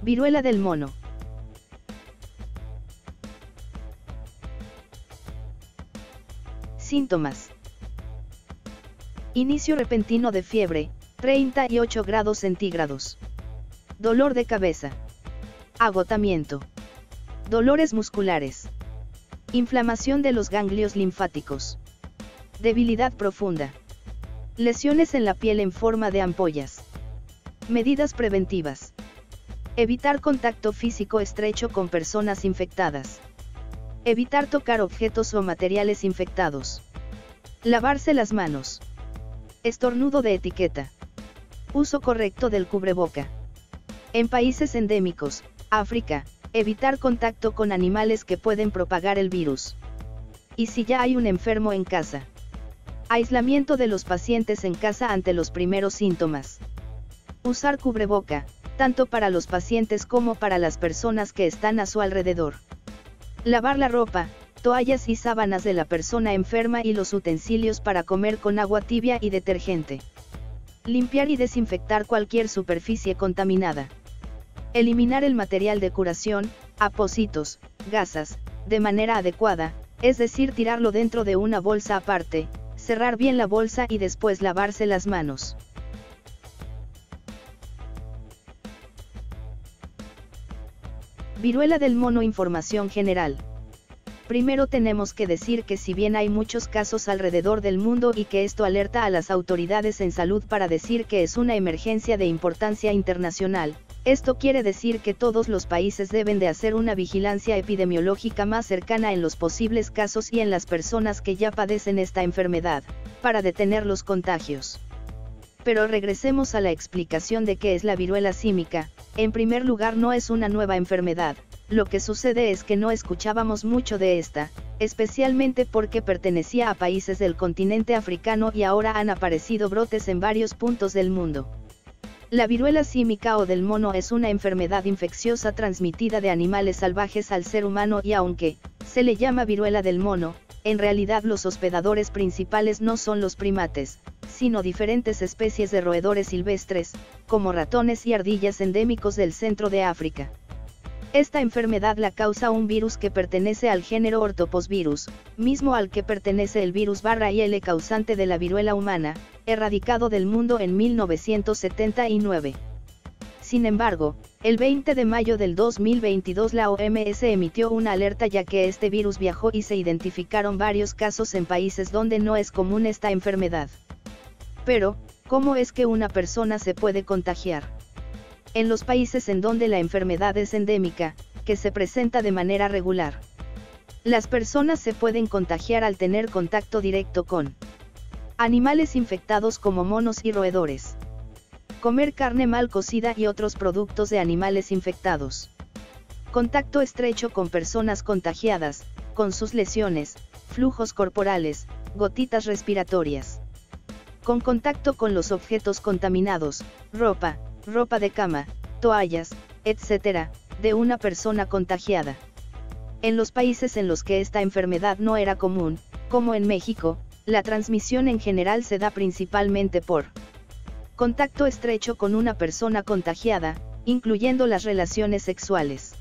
Viruela del mono. Síntomas. Inicio repentino de fiebre, 38 grados centígrados. Dolor de cabeza. Agotamiento. Dolores musculares. Inflamación de los ganglios linfáticos. Debilidad profunda. Lesiones en la piel en forma de ampollas. Medidas preventivas. Evitar contacto físico estrecho con personas infectadas. Evitar tocar objetos o materiales infectados. Lavarse las manos. Estornudo de etiqueta. Uso correcto del cubreboca. En países endémicos, África, evitar contacto con animales que pueden propagar el virus. Y si ya hay un enfermo en casa. Aislamiento de los pacientes en casa ante los primeros síntomas. Usar cubreboca, tanto para los pacientes como para las personas que están a su alrededor. Lavar la ropa, toallas y sábanas de la persona enferma y los utensilios para comer con agua tibia y detergente. Limpiar y desinfectar cualquier superficie contaminada. Eliminar el material de curación, apósitos, gasas, de manera adecuada, es decir, tirarlo dentro de una bolsa aparte, cerrar bien la bolsa y después lavarse las manos. Viruela del mono. Información general. Primero tenemos que decir que si bien hay muchos casos alrededor del mundo y que esto alerta a las autoridades en salud para decir que es una emergencia de importancia internacional, esto quiere decir que todos los países deben de hacer una vigilancia epidemiológica más cercana en los posibles casos y en las personas que ya padecen esta enfermedad, para detener los contagios. Pero regresemos a la explicación de qué es la viruela símica. En primer lugar, no es una nueva enfermedad. Lo que sucede es que no escuchábamos mucho de esta, especialmente porque pertenecía a países del continente africano y ahora han aparecido brotes en varios puntos del mundo. La viruela símica o del mono es una enfermedad infecciosa transmitida de animales salvajes al ser humano y aunque se le llama viruela del mono, en realidad los hospedadores principales no son los primates, sino diferentes especies de roedores silvestres, como ratones y ardillas endémicos del centro de África. Esta enfermedad la causa un virus que pertenece al género Orthopoxvirus, mismo al que pertenece el virus /IL causante de la viruela humana, erradicado del mundo en 1979. Sin embargo, el 20 de mayo del 2022 la OMS emitió una alerta ya que este virus viajó y se identificaron varios casos en países donde no es común esta enfermedad. Pero, ¿cómo es que una persona se puede contagiar? En los países en donde la enfermedad es endémica, que se presenta de manera regular. Las personas se pueden contagiar al tener contacto directo con animales infectados como monos y roedores. Comer carne mal cocida y otros productos de animales infectados. Contacto estrecho con personas contagiadas, con sus lesiones, flujos corporales, gotitas respiratorias. Con contacto con los objetos contaminados, ropa de cama, toallas, etc., de una persona contagiada. En los países en los que esta enfermedad no era común, como en México, la transmisión en general se da principalmente por contacto estrecho con una persona contagiada, incluyendo las relaciones sexuales.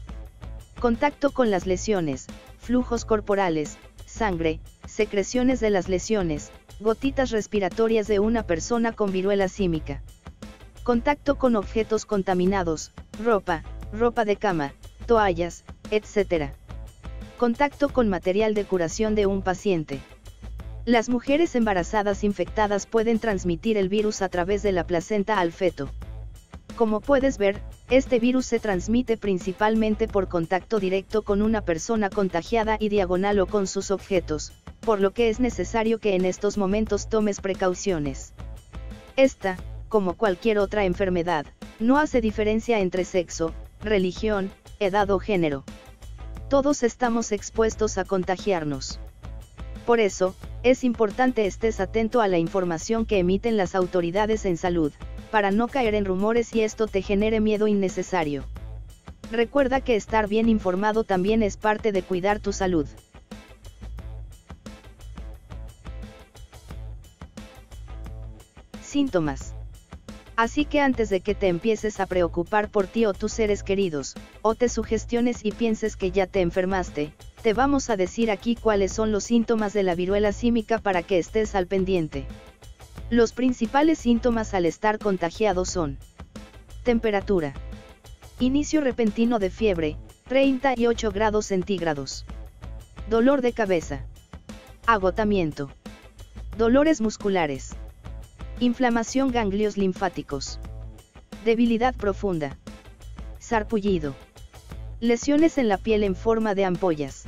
Contacto con las lesiones, flujos corporales, sangre, secreciones de las lesiones, gotitas respiratorias de una persona con viruela símica. Contacto con objetos contaminados, ropa de cama, toallas, etc. Contacto con material de curación de un paciente. Las mujeres embarazadas infectadas pueden transmitir el virus a través de la placenta al feto. Como puedes ver, este virus se transmite principalmente por contacto directo con una persona contagiada y diagonal o con sus objetos, por lo que es necesario que en estos momentos tomes precauciones. Esta, como cualquier otra enfermedad, no hace diferencia entre sexo, religión, edad o género. Todos estamos expuestos a contagiarnos. Por eso, es importante estés atento a la información que emiten las autoridades en salud, para no caer en rumores y esto te genere miedo innecesario. Recuerda que estar bien informado también es parte de cuidar tu salud. Síntomas. Así que antes de que te empieces a preocupar por ti o tus seres queridos, o te sugestiones y pienses que ya te enfermaste, te vamos a decir aquí cuáles son los síntomas de la viruela símica para que estés al pendiente. Los principales síntomas al estar contagiado son: temperatura, inicio repentino de fiebre, 38 grados centígrados, dolor de cabeza, agotamiento, dolores musculares, inflamación ganglios linfáticos, debilidad profunda, sarpullido, lesiones en la piel en forma de ampollas.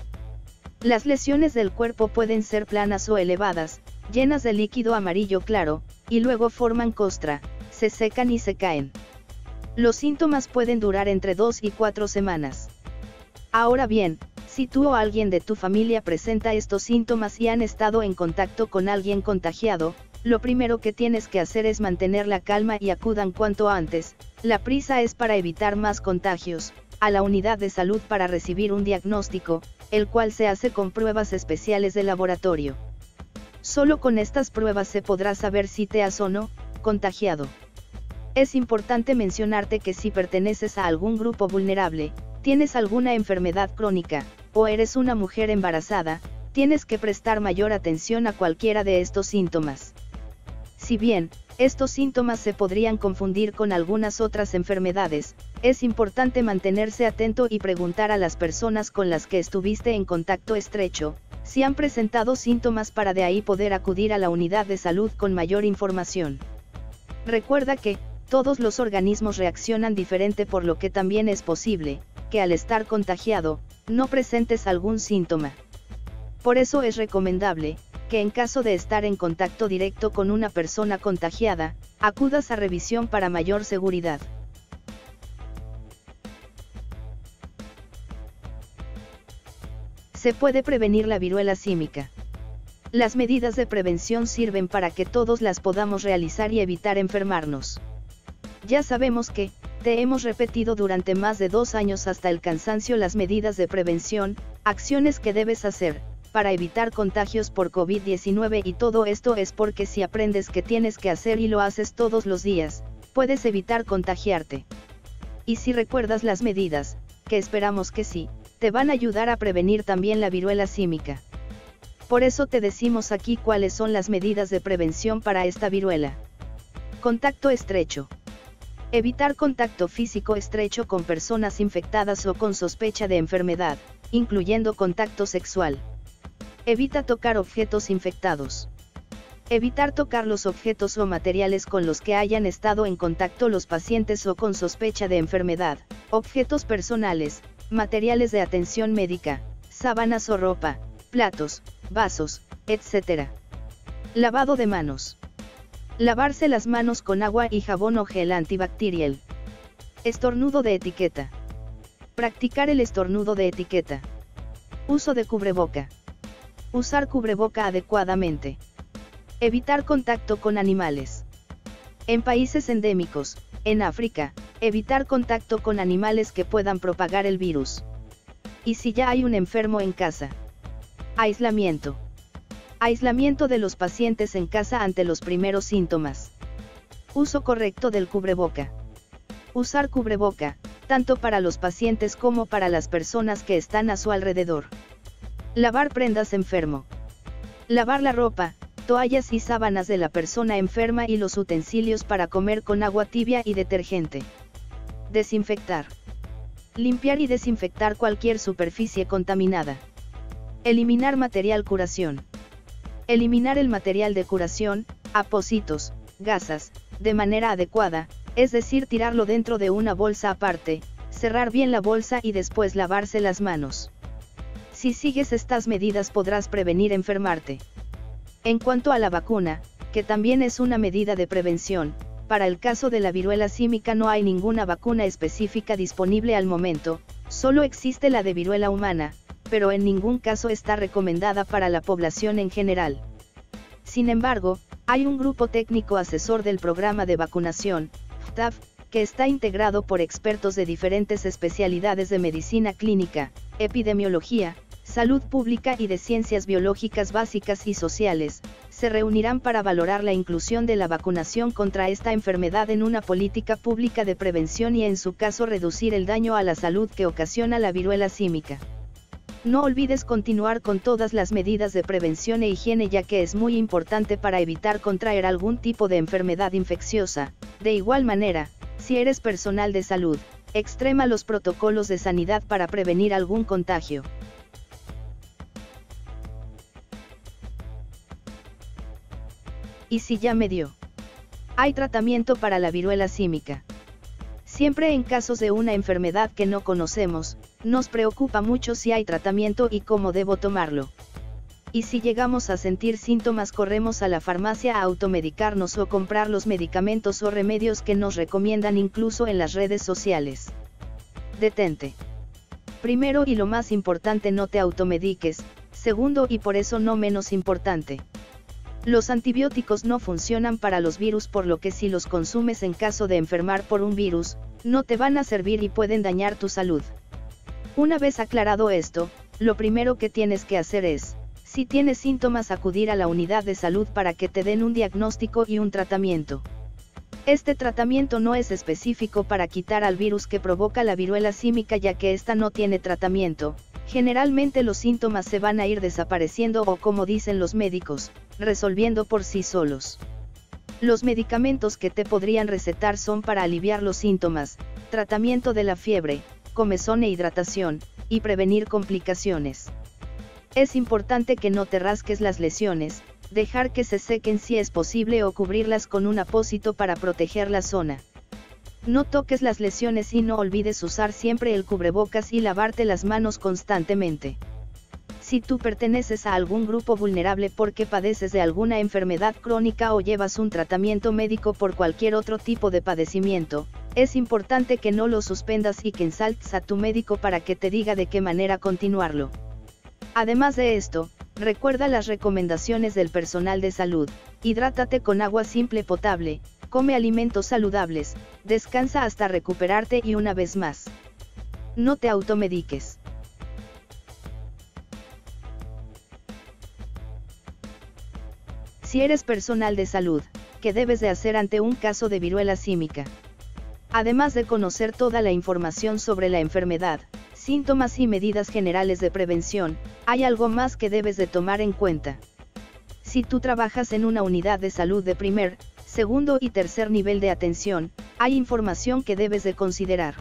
Las lesiones del cuerpo pueden ser planas o elevadas, llenas de líquido amarillo claro, y luego forman costra, se secan y se caen. Los síntomas pueden durar entre 2 y 4 semanas. Ahora bien, si tú o alguien de tu familia presenta estos síntomas y han estado en contacto con alguien contagiado, lo primero que tienes que hacer es mantener la calma y acudan cuanto antes. La prisa es para evitar más contagios, a la unidad de salud para recibir un diagnóstico, el cual se hace con pruebas especiales de laboratorio. Solo con estas pruebas se podrá saber si te has o no contagiado. Es importante mencionarte que si perteneces a algún grupo vulnerable, tienes alguna enfermedad crónica, o eres una mujer embarazada, tienes que prestar mayor atención a cualquiera de estos síntomas. Si bien, estos síntomas se podrían confundir con algunas otras enfermedades, es importante mantenerse atento y preguntar a las personas con las que estuviste en contacto estrecho, si han presentado síntomas para de ahí poder acudir a la unidad de salud con mayor información. Recuerda que, todos los organismos reaccionan diferente, por lo que también es posible que al estar contagiado, no presentes algún síntoma. Por eso es recomendable que en caso de estar en contacto directo con una persona contagiada, acudas a revisión para mayor seguridad. Se puede prevenir la viruela símica. Las medidas de prevención sirven para que todos las podamos realizar y evitar enfermarnos. Ya sabemos que, te hemos repetido durante más de 2 años hasta el cansancio las medidas de prevención, acciones que debes hacer para evitar contagios por COVID-19, y todo esto es porque si aprendes que tienes que hacer y lo haces todos los días, puedes evitar contagiarte. Y si recuerdas las medidas, que esperamos que sí, te van a ayudar a prevenir también la viruela símica. Por eso te decimos aquí cuáles son las medidas de prevención para esta viruela. Contacto estrecho. Evitar contacto físico estrecho con personas infectadas o con sospecha de enfermedad, incluyendo contacto sexual. Evita tocar objetos infectados. Evitar tocar los objetos o materiales con los que hayan estado en contacto los pacientes o con sospecha de enfermedad, objetos personales, materiales de atención médica, sábanas o ropa, platos, vasos, etc. Lavado de manos. Lavarse las manos con agua y jabón o gel antibacterial. Estornudo de etiqueta. Practicar el estornudo de etiqueta. Uso de cubreboca. Usar cubreboca adecuadamente. Evitar contacto con animales. En países endémicos, en África, evitar contacto con animales que puedan propagar el virus. Y si ya hay un enfermo en casa. Aislamiento. Aislamiento de los pacientes en casa ante los primeros síntomas. Uso correcto del cubreboca. Usar cubreboca, tanto para los pacientes como para las personas que están a su alrededor. Lavar prendas enfermo. Lavar la ropa, toallas y sábanas de la persona enferma y los utensilios para comer con agua tibia y detergente. Desinfectar. Limpiar y desinfectar cualquier superficie contaminada. Eliminar material curación. Eliminar el material de curación, apósitos, gasas, de manera adecuada, es decir, tirarlo dentro de una bolsa aparte, cerrar bien la bolsa y después lavarse las manos. Si sigues estas medidas podrás prevenir enfermarte. En cuanto a la vacuna, que también es una medida de prevención, para el caso de la viruela símica no hay ninguna vacuna específica disponible al momento, solo existe la de viruela humana, pero en ningún caso está recomendada para la población en general. Sin embargo, hay un grupo técnico asesor del programa de vacunación, FTAV, que está integrado por expertos de diferentes especialidades de medicina clínica, epidemiología, Salud Pública y de Ciencias Biológicas Básicas y Sociales, se reunirán para valorar la inclusión de la vacunación contra esta enfermedad en una política pública de prevención y en su caso reducir el daño a la salud que ocasiona la viruela símica. No olvides continuar con todas las medidas de prevención e higiene ya que es muy importante para evitar contraer algún tipo de enfermedad infecciosa. De igual manera, si eres personal de salud, extrema los protocolos de sanidad para prevenir algún contagio. Y si ya me dio. Hay tratamiento para la viruela símica. Siempre en casos de una enfermedad que no conocemos, nos preocupa mucho si hay tratamiento y cómo debo tomarlo. Y si llegamos a sentir síntomas, corremos a la farmacia a automedicarnos o comprar los medicamentos o remedios que nos recomiendan incluso en las redes sociales. Detente. Primero y lo más importante, no te automediques. Segundo y por eso no menos importante. Los antibióticos no funcionan para los virus, por lo que si los consumes en caso de enfermar por un virus, no te van a servir y pueden dañar tu salud. Una vez aclarado esto, lo primero que tienes que hacer es, si tienes síntomas, acudir a la unidad de salud para que te den un diagnóstico y un tratamiento. Este tratamiento no es específico para quitar al virus que provoca la viruela símica ya que esta no tiene tratamiento. Generalmente los síntomas se van a ir desapareciendo o, como dicen los médicos, resolviendo por sí solos. Los medicamentos que te podrían recetar son para aliviar los síntomas, tratamiento de la fiebre, comezón e hidratación, y prevenir complicaciones. Es importante que no te rasques las lesiones, dejar que se sequen si es posible o cubrirlas con un apósito para proteger la zona. No toques las lesiones y no olvides usar siempre el cubrebocas y lavarte las manos constantemente. Si tú perteneces a algún grupo vulnerable porque padeces de alguna enfermedad crónica o llevas un tratamiento médico por cualquier otro tipo de padecimiento, es importante que no lo suspendas y que consultes a tu médico para que te diga de qué manera continuarlo. Además de esto, recuerda las recomendaciones del personal de salud, hidrátate con agua simple potable, come alimentos saludables, descansa hasta recuperarte y una vez más, no te automediques. Si eres personal de salud, ¿qué debes de hacer ante un caso de viruela símica? Además de conocer toda la información sobre la enfermedad, síntomas y medidas generales de prevención, hay algo más que debes de tomar en cuenta. Si tú trabajas en una unidad de salud de primer, segundo y tercer nivel de atención, hay información que debes de considerar.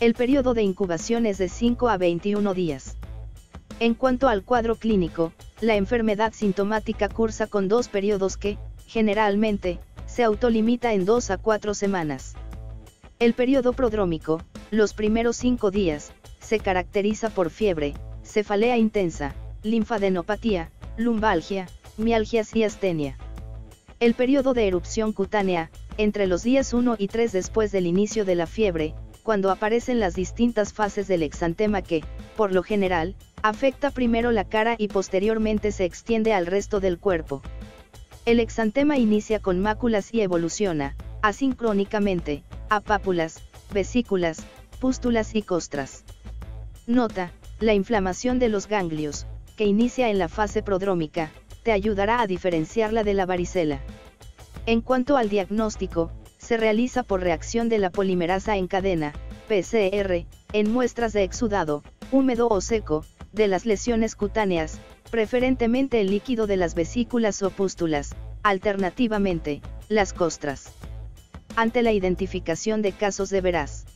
El periodo de incubación es de 5 a 21 días. En cuanto al cuadro clínico, la enfermedad sintomática cursa con dos periodos que, generalmente, se autolimita en 2 a 4 semanas. El periodo prodrómico, los primeros 5 días, se caracteriza por fiebre, cefalea intensa, linfadenopatía, lumbalgia, mialgias y astenia. El periodo de erupción cutánea, entre los días 1 y 3 después del inicio de la fiebre, cuando aparecen las distintas fases del exantema que, por lo general, afecta primero la cara y posteriormente se extiende al resto del cuerpo. El exantema inicia con máculas y evoluciona, asincrónicamente, a pápulas, vesículas, pústulas y costras. Nota, la inflamación de los ganglios, que inicia en la fase prodrómica, te ayudará a diferenciarla de la varicela. En cuanto al diagnóstico, se realiza por reacción de la polimerasa en cadena, PCR, en muestras de exudado, húmedo o seco, de las lesiones cutáneas, preferentemente el líquido de las vesículas o pústulas, alternativamente, las costras. Ante la identificación de casos deberás.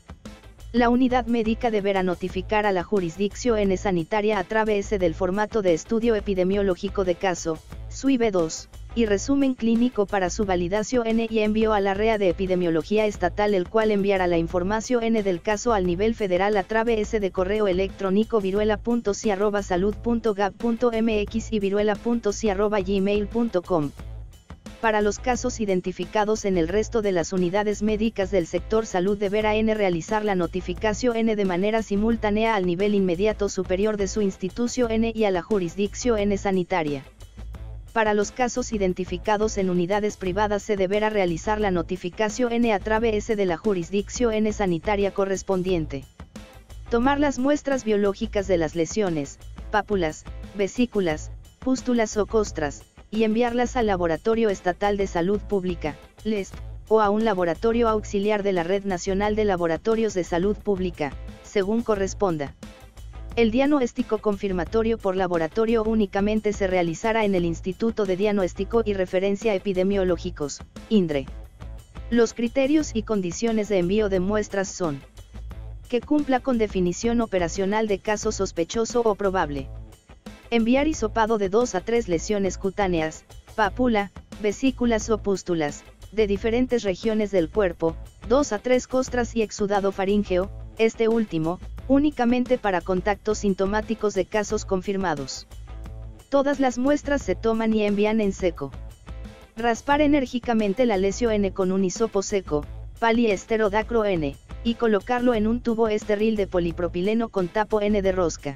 La unidad médica deberá notificar a la jurisdicción sanitaria a través del formato de estudio epidemiológico de caso, SUIB2, y resumen clínico para su validación y envío al área de epidemiología estatal, el cual enviará la información del caso al nivel federal a través de correo electrónico viruela.si@salud.gov.mx y viruela.si@gmail.com. Para los casos identificados en el resto de las unidades médicas del sector salud deberá realizar la notificación de manera simultánea al nivel inmediato superior de su institución y a la jurisdicción sanitaria. Para los casos identificados en unidades privadas se deberá realizar la notificación a través de la jurisdicción sanitaria correspondiente. Tomar las muestras biológicas de las lesiones, pápulas, vesículas, pústulas o costras, y enviarlas al Laboratorio Estatal de Salud Pública, LESP, o a un laboratorio auxiliar de la Red Nacional de Laboratorios de Salud Pública, según corresponda. El diagnóstico confirmatorio por laboratorio únicamente se realizará en el Instituto de Diagnóstico y Referencia Epidemiológicos, INDRE. Los criterios y condiciones de envío de muestras son: que cumpla con definición operacional de caso sospechoso o probable. Enviar hisopado de 2 a 3 lesiones cutáneas, pápula, vesículas o pústulas, de diferentes regiones del cuerpo, 2 a 3 costras y exudado faríngeo, este último, únicamente para contactos sintomáticos de casos confirmados. Todas las muestras se toman y envían en seco. Raspar enérgicamente la lesión con un hisopo seco, poliéstero dacro N, y colocarlo en un tubo estéril de polipropileno con tapo N de rosca.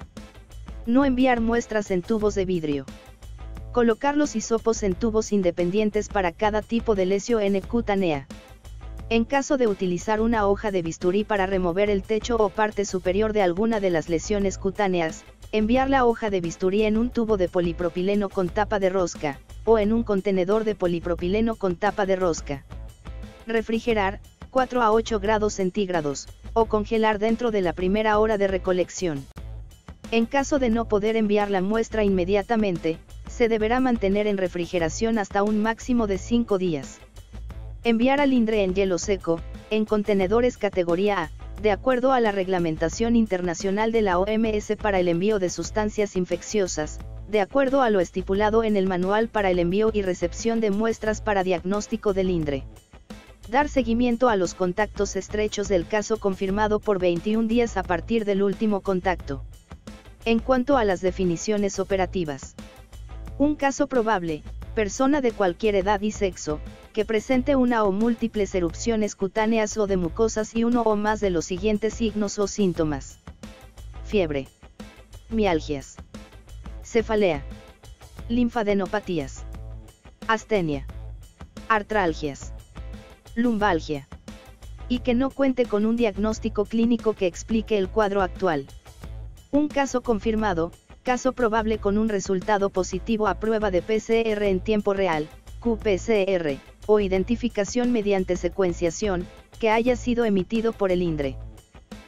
No enviar muestras en tubos de vidrio. Colocar los hisopos en tubos independientes para cada tipo de lesión cutánea. En caso de utilizar una hoja de bisturí para remover el techo o parte superior de alguna de las lesiones cutáneas, enviar la hoja de bisturí en un tubo de polipropileno con tapa de rosca, o en un contenedor de polipropileno con tapa de rosca. Refrigerar, 4 a 8 grados centígrados, o congelar dentro de la primera hora de recolección. En caso de no poder enviar la muestra inmediatamente, se deberá mantener en refrigeración hasta un máximo de 5 días. Enviar al INDRE en hielo seco, en contenedores categoría A, de acuerdo a la reglamentación internacional de la OMS para el envío de sustancias infecciosas, de acuerdo a lo estipulado en el Manual para el envío y recepción de muestras para diagnóstico del INDRE. Dar seguimiento a los contactos estrechos del caso confirmado por 21 días a partir del último contacto. En cuanto a las definiciones operativas: un caso probable, persona de cualquier edad y sexo, que presente una o múltiples erupciones cutáneas o de mucosas y uno o más de los siguientes signos o síntomas: fiebre, mialgias, cefalea, linfadenopatías, astenia, artralgias, lumbalgia, y que no cuente con un diagnóstico clínico que explique el cuadro actual. Un caso confirmado, caso probable con un resultado positivo a prueba de PCR en tiempo real, QPCR, o identificación mediante secuenciación, que haya sido emitido por el INDRE.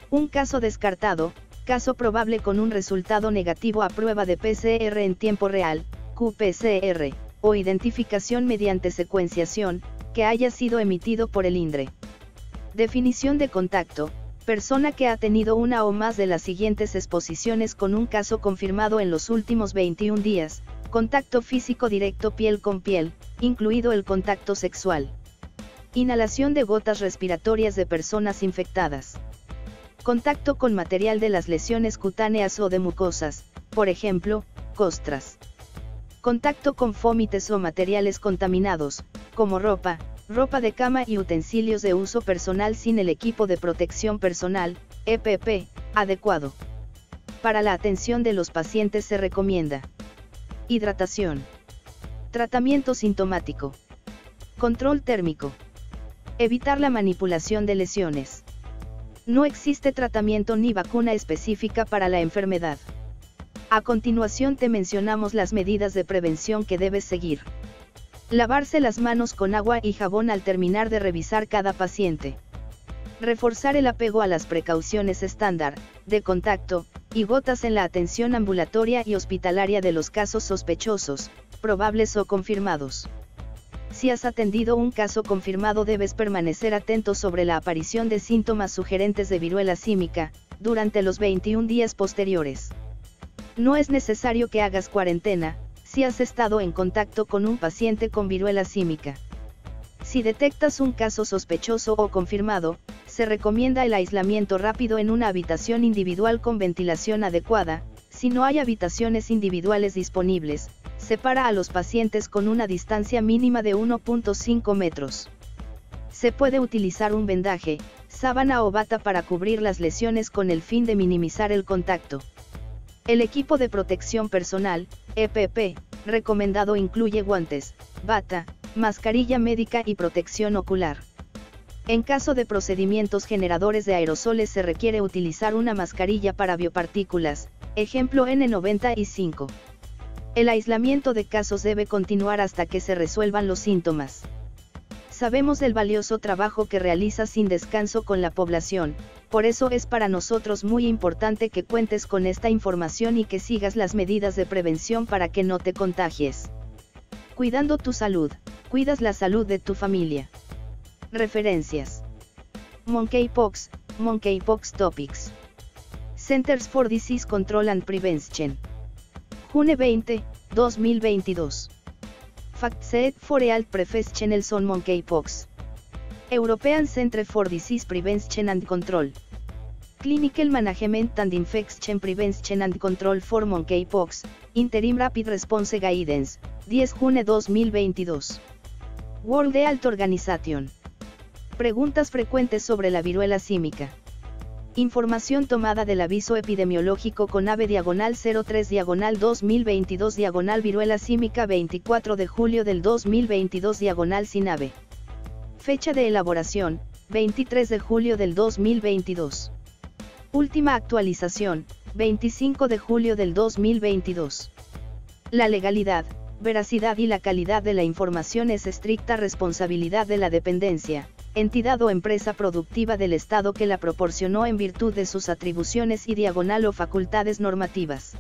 Un caso descartado, caso probable con un resultado negativo a prueba de PCR en tiempo real, QPCR, o identificación mediante secuenciación, que haya sido emitido por el INDRE. Definición de contacto: persona que ha tenido una o más de las siguientes exposiciones con un caso confirmado en los últimos 21 días, contacto físico directo piel con piel, incluido el contacto sexual. Inhalación de gotas respiratorias de personas infectadas. Contacto con material de las lesiones cutáneas o de mucosas, por ejemplo, costras. Contacto con fómites o materiales contaminados, como ropa, ropa de cama y utensilios de uso personal sin el equipo de protección personal, EPP, adecuado. Para la atención de los pacientes se recomienda: hidratación, tratamiento sintomático, control térmico, evitar la manipulación de lesiones. No existe tratamiento ni vacuna específica para la enfermedad. A continuación te mencionamos las medidas de prevención que debes seguir. Lavarse las manos con agua y jabón al terminar de revisar cada paciente. Reforzar el apego a las precauciones estándar, de contacto, y gotas en la atención ambulatoria y hospitalaria de los casos sospechosos, probables o confirmados. Si has atendido un caso confirmado, debes permanecer atento sobre la aparición de síntomas sugerentes de viruela símica, durante los 21 días posteriores. No es necesario que hagas cuarentena, si has estado en contacto con un paciente con viruela símica. Si detectas un caso sospechoso o confirmado, se recomienda el aislamiento rápido en una habitación individual con ventilación adecuada. Si no hay habitaciones individuales disponibles, separa a los pacientes con una distancia mínima de 1.5 metros. Se puede utilizar un vendaje, sábana o bata para cubrir las lesiones con el fin de minimizar el contacto. El equipo de protección personal, EPP, recomendado incluye guantes, bata, mascarilla médica y protección ocular. En caso de procedimientos generadores de aerosoles se requiere utilizar una mascarilla para biopartículas, Ejemplo N95. El aislamiento de casos debe continuar hasta que se resuelvan los síntomas. Sabemos del valioso trabajo que realizas sin descanso con la población, por eso es para nosotros muy importante que cuentes con esta información y que sigas las medidas de prevención para que no te contagies. Cuidando tu salud, cuidas la salud de tu familia. Referencias: Monkeypox, Monkeypox Topics. Centers for Disease Control and Prevention. June 20, 2022. Factset for Health Prevention on Monkeypox. European Centre for Disease Prevention and Control. Clinical Management and Infection Prevention and Control for Monkeypox, Interim Rapid Response Guidance, 10 June 2022. World Health Organization. Preguntas frecuentes sobre la viruela símica. Información tomada del aviso epidemiológico CONAVE /03/2022/viruela símica 24 de julio del 2022 /SINAVE. Fecha de elaboración, 23 de julio del 2022. Última actualización, 25 de julio del 2022. La legalidad, veracidad y la calidad de la información es estricta responsabilidad de la dependencia, entidad o empresa productiva del Estado que la proporcionó en virtud de sus atribuciones y/o facultades normativas.